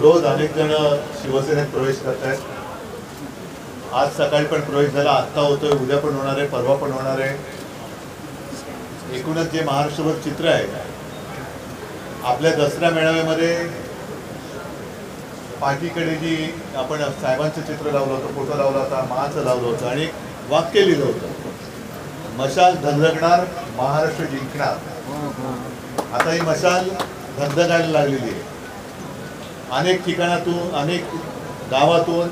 रोज अनेक जण शिवसेनेत प्रवेश करतात। आज सकाळी पण प्रवेश झाला, आता होतोय, उद्या पण होणार आहे, परवा पण होणार आहे। एकूणच जे महाराष्ट्रभर चित्र आहे आपल्या दसरा मेळाव्यामध्ये पार्टीकडे जी आपण साहेबांचं चित्र लावलं होतं, फोटो लावला होता, महाचं लावलं होतं आणि वाक्य लिहिलं होतं, मशाल धगधगणार महाराष्ट्र जिंकणार। आता ही मशाल धगधगायला लागलेली आहे। अनेक ठिकाणातून अनेक गावातून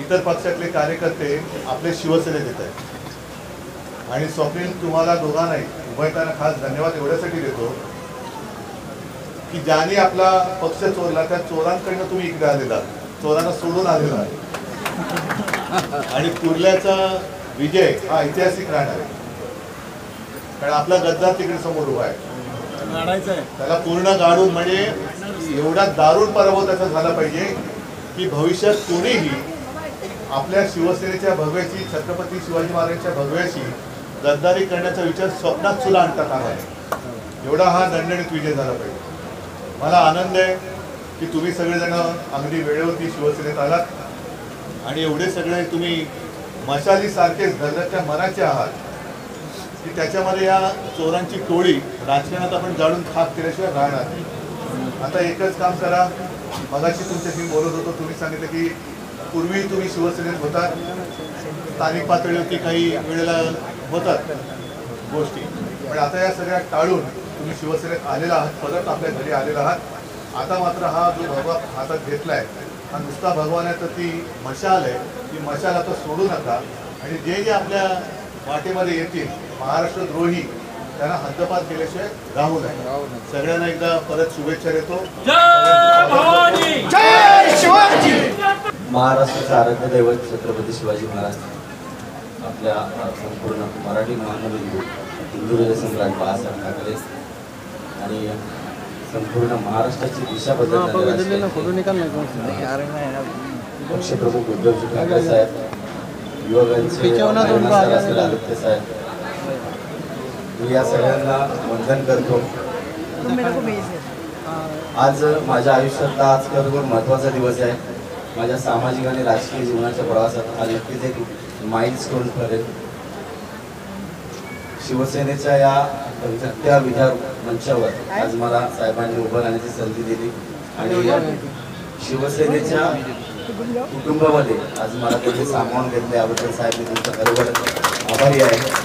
इतर पक्षातले कार्यकर्ते आपले शिवसेनेत येत आहेत आणि स्वप्नील तुम्हाला दोघांनाही उभयताना खास धन्यवाद एवढ्यासाठी देतो की ज्यांनी आपला पक्ष चोरला त्या चोरांकडनं तुम्ही इकडे आलेला, चोरांना सोडून आलेला आहे आणि कुर्ल्याचा विजय हा ऐतिहासिक राहणार आहे, कारण आपला गद्दार तिकडे समोर उभा आहे, त्याला पूर्ण गाडून म्हणजे एवढा दारुण पराभव त्याचा झाला पाहिजे की भविष्यात कोणीही आपल्या शिवसेनेच्या भव्याशी, छत्रपती शिवाजी महाराजांच्या भव्याशी गद्दारी करण्याचा विचार स्वप्नात सुद्धा आणता कामा नये, एवढा हा दणदणीत विजय झाला पाहिजे। मला आनंद आहे की तुम्ही सगळेजण अगदी वेळेवरती शिवसेनेत आलात आणि एवढे सगळे तुम्ही मशालीसारखेच गद्दाराच्या मनाचे आहात की त्याच्यामध्ये या चोरांची टोळी राजकारणात आपण जाळून खाक केल्याशिवाय राहणार नाही। आता एकच काम करा, मगाशी तुमच्याशी बोलत होतो, तुम्ही सांगितलं की पूर्वी तुम्ही शिवसेनेत होता, स्थानिक पातळीवरती काही वेळेला होतात गोष्टी, पण आता या सगळ्या टाळून तुम्ही शिवसेनेत आलेला आहात, परत आपल्या घरी आलेला आहात। आता मात्र हा जो भगवा हातात घेतला आहे हा नुसता भगवान आहे, तर ती मशाल आहे, ती मशाल आता सोडू नका आणि जे जे आपल्या वाटेमध्ये येतील महाराष्ट्र द्रोही त्यांना हद्दपार केल्याशिवाय राहू नये। सगळ्यांना एकदा परत शुभेच्छा देतो। महाराष्ट्राचे आराध्य दैवत छत्रपती शिवाजी महाराज आपल्या संपूर्ण मराठी महानगरी हिंदू सम्राट बाळासाहेब ठाकरे आणि संपूर्ण महाराष्ट्राची दिशा बदलणारे पक्षप्रमुख उद्धवजी ठाकरे साहेब, युवकांचे आदित्य साहेब, मी या सगळ्यांना वंदन करतो। आज माझ्या आयुष्यातला आज खरोखर महत्त्वाचा दिवस आहे। माझ्या सामाजिक आणि राजकीय जीवनाच्या प्रवासात हा नक्कीच एक माइलस्टोन ठरेल। शिवसेनेच्या या 75व्या विचार मंचावर आज मला साहेबांनी उभं राहण्याची संधी दिली आणि शिवसेनेच्या कुटुंबामध्ये आज मला त्यांनी सामावून घेतले, याबद्दल साहेब तुमचा खरोखर आभारी आहे।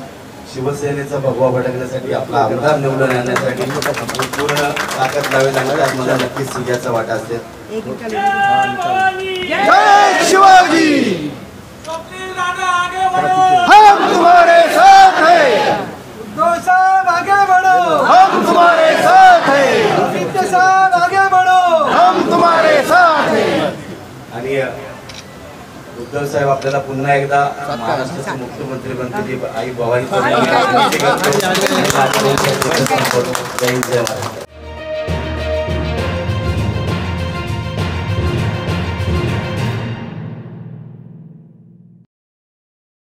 शिवसेनेचा भगवा भडकण्यासाठी आपला आमदार निवडून आणण्यासाठी पूर्ण ताकद लावेल आणि त्यात मला नक्कीच सिंहाचा वाटा असेल। आणि उद्धव साहेब आपल्याला पुन्हा एकदा महाराष्ट्राचे मुख्यमंत्री बनते आई भवानी।